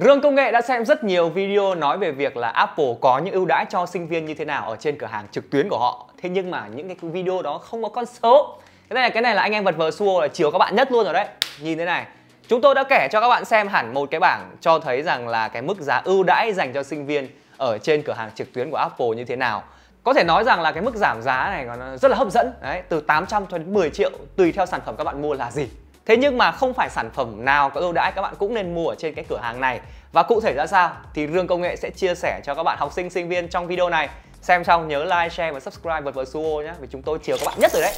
Rương Công Nghệ đã xem rất nhiều video nói về việc là Apple có những ưu đãi cho sinh viên như thế nào ở trên cửa hàng trực tuyến của họ. Thế nhưng mà những cái video đó không có con số. Cái này là anh em Vật Vờ Studio là chiều các bạn nhất luôn rồi đấy. Nhìn thế này, chúng tôi đã kể cho các bạn xem hẳn một cái bảng cho thấy rằng là cái mức giá ưu đãi dành cho sinh viên ở trên cửa hàng trực tuyến của Apple như thế nào. Có thể nói rằng là cái mức giảm giá này nó rất là hấp dẫn đấy, từ 800 cho đến 10 triệu tùy theo sản phẩm các bạn mua là gì. Thế nhưng mà không phải sản phẩm nào có ưu đãi các bạn cũng nên mua ở trên cái cửa hàng này. Và cụ thể ra sao thì Rương Công Nghệ sẽ chia sẻ cho các bạn học sinh sinh viên trong video này. Xem xong nhớ like, share và subscribe Vật Vờ Studio nhé, vì chúng tôi chiều các bạn nhất rồi đấy.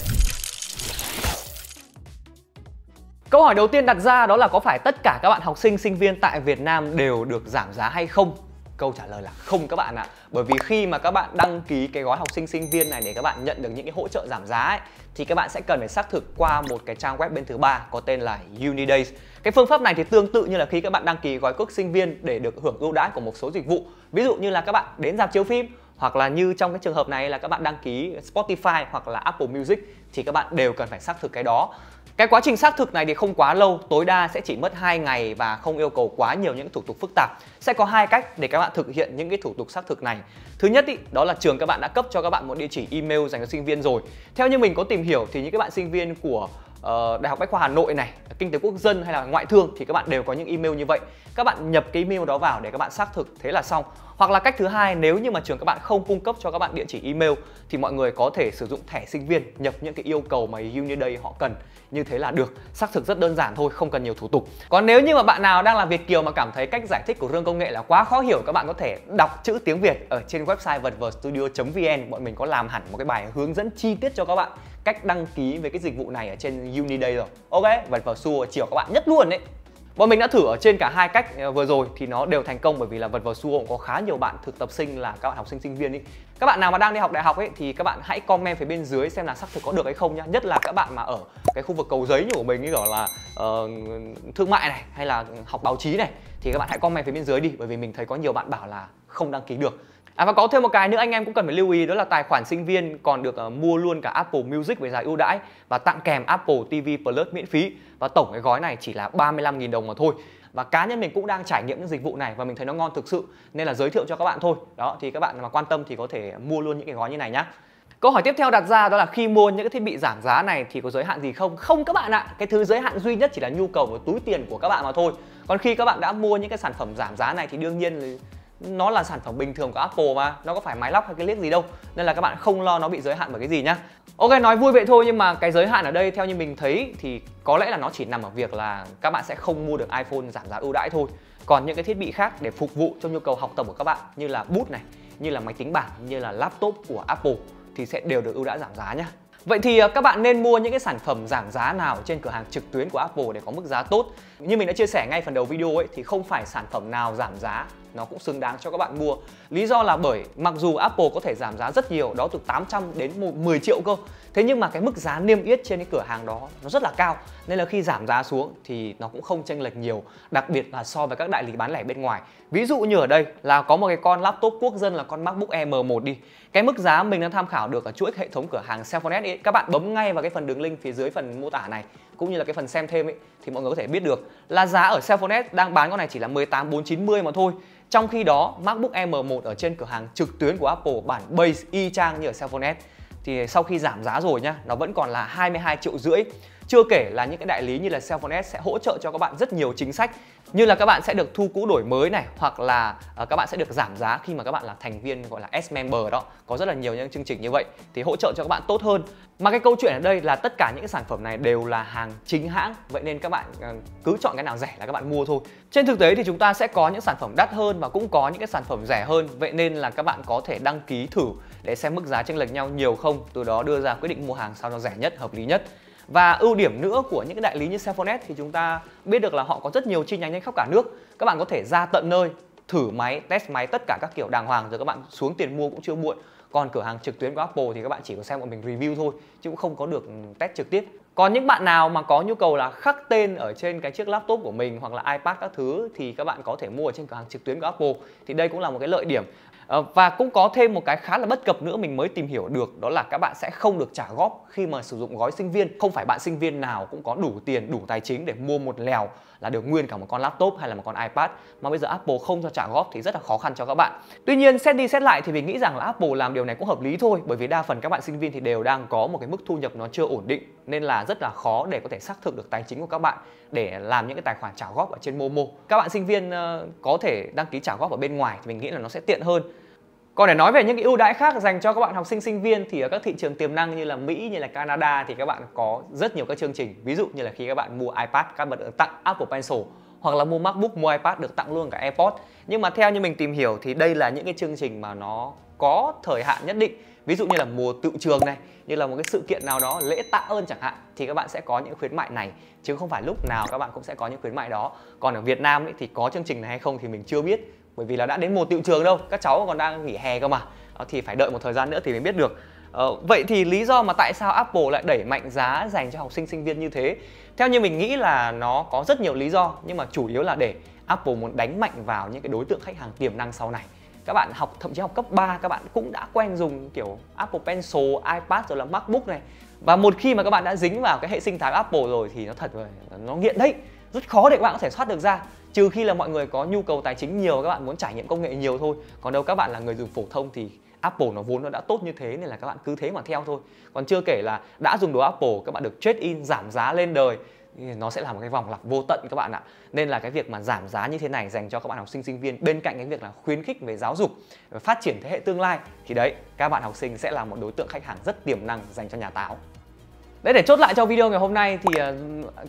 Câu hỏi đầu tiên đặt ra đó là có phải tất cả các bạn học sinh sinh viên tại Việt Nam đều được giảm giá hay không? Câu trả lời là không các bạn ạ. Bởi vì khi mà các bạn đăng ký cái gói học sinh sinh viên này để các bạn nhận được những cái hỗ trợ giảm giá ấy, thì các bạn sẽ cần phải xác thực qua một cái trang web bên thứ ba có tên là Unidays. Cái phương pháp này thì tương tự như là khi các bạn đăng ký gói cước sinh viên để được hưởng ưu đãi của một số dịch vụ. Ví dụ như là các bạn đến rạp chiếu phim, hoặc là như trong cái trường hợp này là các bạn đăng ký Spotify hoặc là Apple Music, thì các bạn đều cần phải xác thực cái đó. Cái quá trình xác thực này thì không quá lâu, tối đa sẽ chỉ mất 2 ngày và không yêu cầu quá nhiều những thủ tục phức tạp. Sẽ có hai cách để các bạn thực hiện những cái thủ tục xác thực này. Thứ nhất đó là trường các bạn đã cấp cho các bạn một địa chỉ email dành cho sinh viên rồi. Theo như mình có tìm hiểu thì những các bạn sinh viên của Đại học Bách khoa Hà Nội này, Kinh tế Quốc dân hay là Ngoại thương thì các bạn đều có những email như vậy. Các bạn nhập cái email đó vào để các bạn xác thực, thế là xong. Hoặc là cách thứ hai, nếu như mà trường các bạn không cung cấp cho các bạn địa chỉ email thì mọi người có thể sử dụng thẻ sinh viên, nhập những cái yêu cầu mà Unidays họ cần. Như thế là được, xác thực rất đơn giản thôi, không cần nhiều thủ tục. Còn nếu như mà bạn nào đang là Việt kiều mà cảm thấy cách giải thích của Rương Công Nghệ là quá khó hiểu, các bạn có thể đọc chữ tiếng Việt ở trên website vatvostudio.vn. Bọn mình có làm hẳn một cái bài hướng dẫn chi tiết cho các bạn cách đăng ký về cái dịch vụ này ở trên Unidays rồi. Ok, Vật Vờ Studio chiều các bạn nhất luôn đấy. Bọn mình đã thử ở trên cả hai cách vừa rồi thì nó đều thành công, bởi vì là Vật Vờ Studio có khá nhiều bạn thực tập sinh là các bạn học sinh sinh viên ấy. Các bạn nào mà đang đi học đại học ấy thì các bạn hãy comment phía bên dưới xem là xác thực có được hay không nhá. Nhất là các bạn mà ở cái khu vực Cầu Giấy như của mình, như kiểu là thương mại này hay là học báo chí này, thì các bạn hãy comment phía bên dưới đi, bởi vì mình thấy có nhiều bạn bảo là không đăng ký được. Và có thêm một cái nữa anh em cũng cần phải lưu ý, đó là tài khoản sinh viên còn được mua luôn cả Apple Music với giá ưu đãi và tặng kèm Apple TV Plus miễn phí, và tổng cái gói này chỉ là 35.000 đồng mà thôi. Và cá nhân mình cũng đang trải nghiệm những dịch vụ này và mình thấy nó ngon thực sự nên là giới thiệu cho các bạn thôi. Đó, thì các bạn mà quan tâm thì có thể mua luôn những cái gói như này nhá. Câu hỏi tiếp theo đặt ra đó là khi mua những cái thiết bị giảm giá này thì có giới hạn gì không? Không các bạn ạ, cái thứ giới hạn duy nhất chỉ là nhu cầu và túi tiền của các bạn mà thôi. Còn khi các bạn đã mua những cái sản phẩm giảm giá này thì đương nhiên là nó là sản phẩm bình thường của Apple mà, nó có phải máy lóc hay cái liếc gì đâu, nên là các bạn không lo nó bị giới hạn bởi cái gì nhá. Ok, nói vui vậy thôi nhưng mà cái giới hạn ở đây theo như mình thấy thì có lẽ là nó chỉ nằm ở việc là các bạn sẽ không mua được iPhone giảm giá ưu đãi thôi. Còn những cái thiết bị khác để phục vụ cho nhu cầu học tập của các bạn, như là bút này, như là máy tính bảng, như là laptop của Apple thì sẽ đều được ưu đãi giảm giá nhá. Vậy thì các bạn nên mua những cái sản phẩm giảm giá nào trên cửa hàng trực tuyến của Apple để có mức giá tốt? Như mình đã chia sẻ ngay phần đầu video ấy, thì không phải sản phẩm nào giảm giá nó cũng xứng đáng cho các bạn mua. Lý do là bởi mặc dù Apple có thể giảm giá rất nhiều, đó từ 800 đến 10 triệu cơ, thế nhưng mà cái mức giá niêm yết trên cái cửa hàng đó nó rất là cao, nên là khi giảm giá xuống thì nó cũng không chênh lệch nhiều, đặc biệt là so với các đại lý bán lẻ bên ngoài. Ví dụ như ở đây là có một cái con laptop quốc dân là con MacBook Air M1 đi. Cái mức giá mình đang tham khảo được ở chuỗi hệ thống cửa hàng CellphoneS ấy, các bạn bấm ngay vào cái phần đường link phía dưới phần mô tả này cũng như là cái phần xem thêm ấy, thì mọi người có thể biết được là giá ở CellphoneS đang bán con này chỉ là 18.490 mà thôi. Trong khi đó MacBook Air M1 ở trên cửa hàng trực tuyến của Apple bản base y chang như ở CellphoneS thì sau khi giảm giá rồi nhá, nó vẫn còn là 22 triệu rưỡi. Chưa kể là những cái đại lý như là CellphoneS sẽ hỗ trợ cho các bạn rất nhiều chính sách, như là các bạn sẽ được thu cũ đổi mới này, hoặc là các bạn sẽ được giảm giá khi mà các bạn là thành viên gọi là S-Member đó. Có rất là nhiều những chương trình như vậy thì hỗ trợ cho các bạn tốt hơn. Mà cái câu chuyện ở đây là tất cả những cái sản phẩm này đều là hàng chính hãng, vậy nên các bạn cứ chọn cái nào rẻ là các bạn mua thôi. Trên thực tế thì chúng ta sẽ có những sản phẩm đắt hơn và cũng có những cái sản phẩm rẻ hơn, vậy nên là các bạn có thể đăng ký thử để xem mức giá chênh lệch nhau nhiều không, từ đó đưa ra quyết định mua hàng sao cho rẻ nhất, hợp lý nhất. Và ưu điểm nữa của những đại lý như CellphoneS thì chúng ta biết được là họ có rất nhiều chi nhánh trên khắp cả nước. Các bạn có thể ra tận nơi, thử máy, test máy tất cả các kiểu đàng hoàng rồi các bạn xuống tiền mua cũng chưa muộn. Còn cửa hàng trực tuyến của Apple thì các bạn chỉ có xem bọn mình review thôi, chứ cũng không có được test trực tiếp. Còn những bạn nào mà có nhu cầu là khắc tên ở trên cái chiếc laptop của mình hoặc là iPad các thứ thì các bạn có thể mua ở trên cửa hàng trực tuyến của Apple. Thì đây cũng là một cái lợi điểm. Và cũng có thêm một cái khá là bất cập nữa mình mới tìm hiểu được, đó là các bạn sẽ không được trả góp khi mà sử dụng gói sinh viên. Không phải bạn sinh viên nào cũng có đủ tiền, đủ tài chính để mua một lèo là được nguyên cả một con laptop hay là một con iPad, mà bây giờ Apple không cho trả góp thì rất là khó khăn cho các bạn. Tuy nhiên xét đi xét lại thì mình nghĩ rằng là Apple làm điều này cũng hợp lý thôi, bởi vì đa phần các bạn sinh viên thì đều đang có một cái mức thu nhập nó chưa ổn định, nên là rất là khó để có thể xác thực được tài chính của các bạn để làm những cái tài khoản trả góp ở trên Momo. Các bạn sinh viên có thể đăng ký trả góp ở bên ngoài thì mình nghĩ là nó sẽ tiện hơn. Còn để nói về những cái ưu đãi khác dành cho các bạn học sinh sinh viên thì ở các thị trường tiềm năng như là Mỹ, như là Canada thì các bạn có rất nhiều các chương trình. Ví dụ như là khi các bạn mua iPad, các bạn được tặng Apple Pencil, hoặc là mua MacBook, mua iPad được tặng luôn cả Airpods. Nhưng mà theo như mình tìm hiểu thì đây là những cái chương trình mà nó có thời hạn nhất định. Ví dụ như là mùa tựu trường này, như là một cái sự kiện nào đó, lễ tạ ơn chẳng hạn, thì các bạn sẽ có những khuyến mại này, chứ không phải lúc nào các bạn cũng sẽ có những khuyến mại đó. Còn ở Việt Nam ấy, thì có chương trình này hay không thì mình chưa biết, bởi vì là đã đến mùa tựu trường đâu, các cháu còn đang nghỉ hè cơ mà, thì phải đợi một thời gian nữa thì mới biết được. Vậy thì lý do mà tại sao Apple lại đẩy mạnh giá dành cho học sinh sinh viên như thế? Theo như mình nghĩ là nó có rất nhiều lý do, nhưng mà chủ yếu là để Apple muốn đánh mạnh vào những cái đối tượng khách hàng tiềm năng sau này. Các bạn học, thậm chí học cấp 3 các bạn cũng đã quen dùng kiểu Apple Pencil, iPad rồi là MacBook này. Và một khi mà các bạn đã dính vào cái hệ sinh thái Apple rồi thì nó thật rồi, nó nghiện đấy. Rất khó để các bạn có thể thoát được ra, trừ khi là mọi người có nhu cầu tài chính nhiều, các bạn muốn trải nghiệm công nghệ nhiều thôi. Còn đâu các bạn là người dùng phổ thông thì Apple nó vốn nó đã tốt như thế nên là các bạn cứ thế mà theo thôi. Còn chưa kể là đã dùng đồ Apple, các bạn được trade in giảm giá lên đời, nó sẽ là một cái vòng lặp vô tận các bạn ạ. Nên là cái việc mà giảm giá như thế này dành cho các bạn học sinh sinh viên, bên cạnh cái việc là khuyến khích về giáo dục, về phát triển thế hệ tương lai, thì đấy, các bạn học sinh sẽ là một đối tượng khách hàng rất tiềm năng dành cho nhà táo. Đấy, để chốt lại cho video ngày hôm nay thì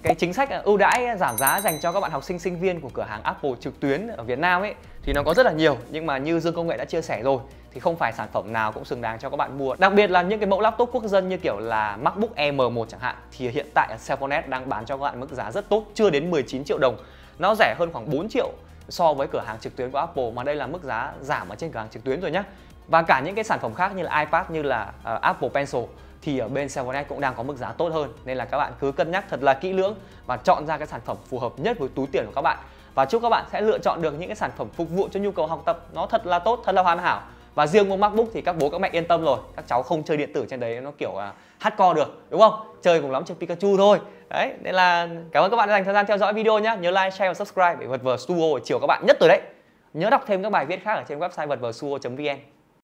cái chính sách ưu đãi giảm giá dành cho các bạn học sinh sinh viên của cửa hàng Apple trực tuyến ở Việt Nam ấy thì nó có rất là nhiều, nhưng mà như Dương Công Nghệ đã chia sẻ rồi thì không phải sản phẩm nào cũng xứng đáng cho các bạn mua. Đặc biệt là những cái mẫu laptop quốc dân như kiểu là MacBook Air M1 chẳng hạn thì hiện tại CellphoneS đang bán cho các bạn mức giá rất tốt, chưa đến 19 triệu đồng. Nó rẻ hơn khoảng 4 triệu so với cửa hàng trực tuyến của Apple, mà đây là mức giá giảm ở trên cửa hàng trực tuyến rồi nhé. Và cả những cái sản phẩm khác như là iPad, như là Apple Pencil thì ở bên CellphoneS cũng đang có mức giá tốt hơn, nên là các bạn cứ cân nhắc thật là kỹ lưỡng và chọn ra cái sản phẩm phù hợp nhất với túi tiền của các bạn. Và chúc các bạn sẽ lựa chọn được những cái sản phẩm phục vụ cho nhu cầu học tập nó thật là tốt, thật là hoàn hảo. Và riêng mua MacBook thì các bố các mẹ yên tâm rồi, các cháu không chơi điện tử trên đấy nó kiểu hardcore được, đúng không? Chơi cùng lắm trên Pikachu thôi. Đấy, nên là cảm ơn các bạn đã dành thời gian theo dõi video nhé. Nhớ like, share và subscribe để Vật Vờ Studio chiều các bạn nhất rồi đấy. Nhớ đọc thêm các bài viết khác ở trên website vatvostudio.vn.